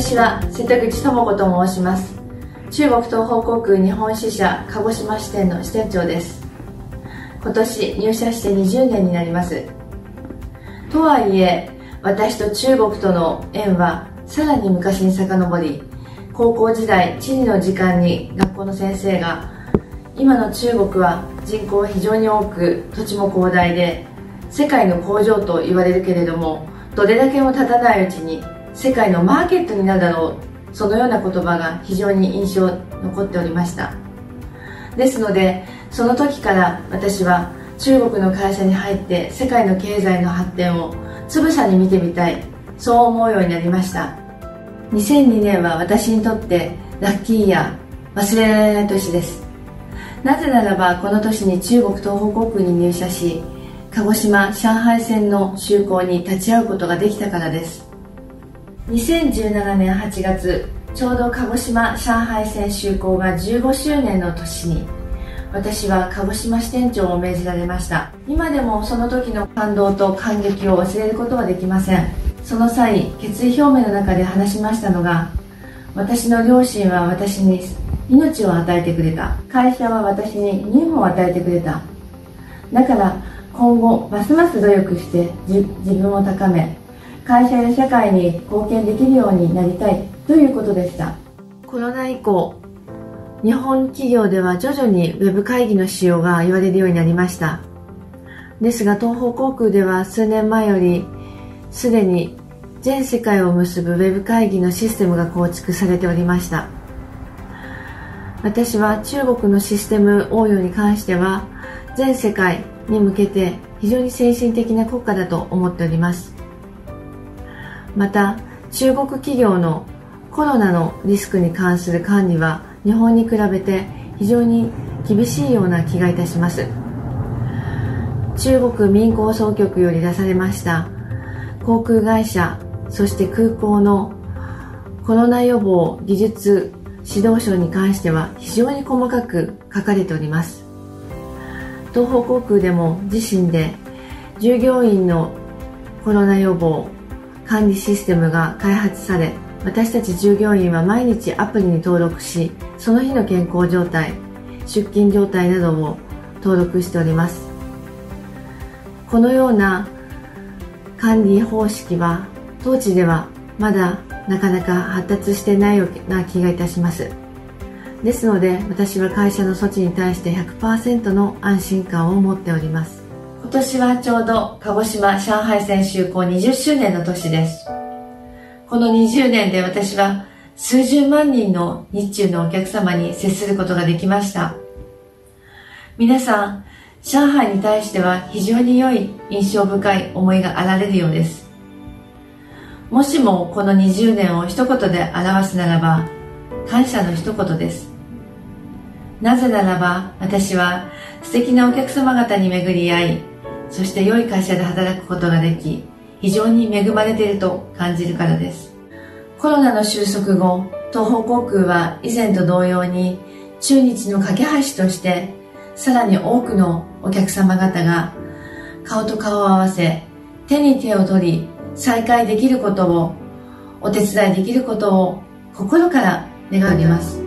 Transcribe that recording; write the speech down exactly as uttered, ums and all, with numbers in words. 私は瀬戸口智子と申します。中国東方航空日本支社鹿児島支店の支店長です。今年入社してにじゅうねんになります。とはいえ私と中国との縁はさらに昔に遡り、高校時代地理の時間に学校の先生が、今の中国は人口は非常に多く土地も広大で世界の工場と言われるけれども、どれだけも経たないうちに世界のマーケットになるだろう、そのような言葉が非常に印象に残っておりました。ですのでその時から私は中国の会社に入って世界の経済の発展をつぶさに見てみたい、そう思うようになりました。にせんにねんは私にとってラッキーイヤー、忘れられない年です。なぜならばこの年に中国東方航空に入社し、鹿児島・上海線の就航に立ち会うことができたからです。にせんじゅうななねんはちがつ、ちょうど鹿児島・上海線就航がじゅうごしゅうねんの年に私は鹿児島支店長を命じられました。今でもその時の感動と感激を忘れることはできません。その際決意表明の中で話しましたのが、私の両親は私に命を与えてくれた、会社は私に任務を与えてくれた、だから今後ますます努力して自分を高め、会社や社会に貢献できるようになりたいということでした。コロナ以降、日本企業では徐々にウェブ会議の使用が言われるようになりました。ですが東方航空では数年前よりすでに全世界を結ぶウェブ会議のシステムが構築されておりました。私は中国のシステム応用に関しては全世界に向けて非常に先進的な国家だと思っております。また中国企業のコロナのリスクに関する管理は日本に比べて非常に厳しいような気がいたします。中国民航総局より出されました航空会社、そして空港のコロナ予防技術指導書に関しては非常に細かく書かれております。東方航空でも自身で従業員のコロナ予防管理システムが開発され、私たち従業員は毎日アプリに登録し、その日の健康状態、出勤状態などを登録しております。このような管理方式は当地ではまだなかなか発達してないような気がいたします。ですので私は会社の措置に対して ひゃくパーセント の安心感を持っております。今年はちょうど鹿児島・上海線就航にじゅっしゅうねんの年です。このにじゅうねんで私は数十万人の日中のお客様に接することができました。皆さん上海に対しては非常に良い印象深い思いがあられるようです。もしもこのにじゅうねんを一言で表すならば感謝の一言です。なぜならば私は素敵なお客様方に巡り合い、そして良い会社で働くことができ、非常に恵まれていると感じるからです。コロナの収束後、東方航空は以前と同様に中日の架け橋としてさらに多くのお客様方が顔と顔を合わせ、手に手を取り再会できることを、お手伝いできることを心から願います。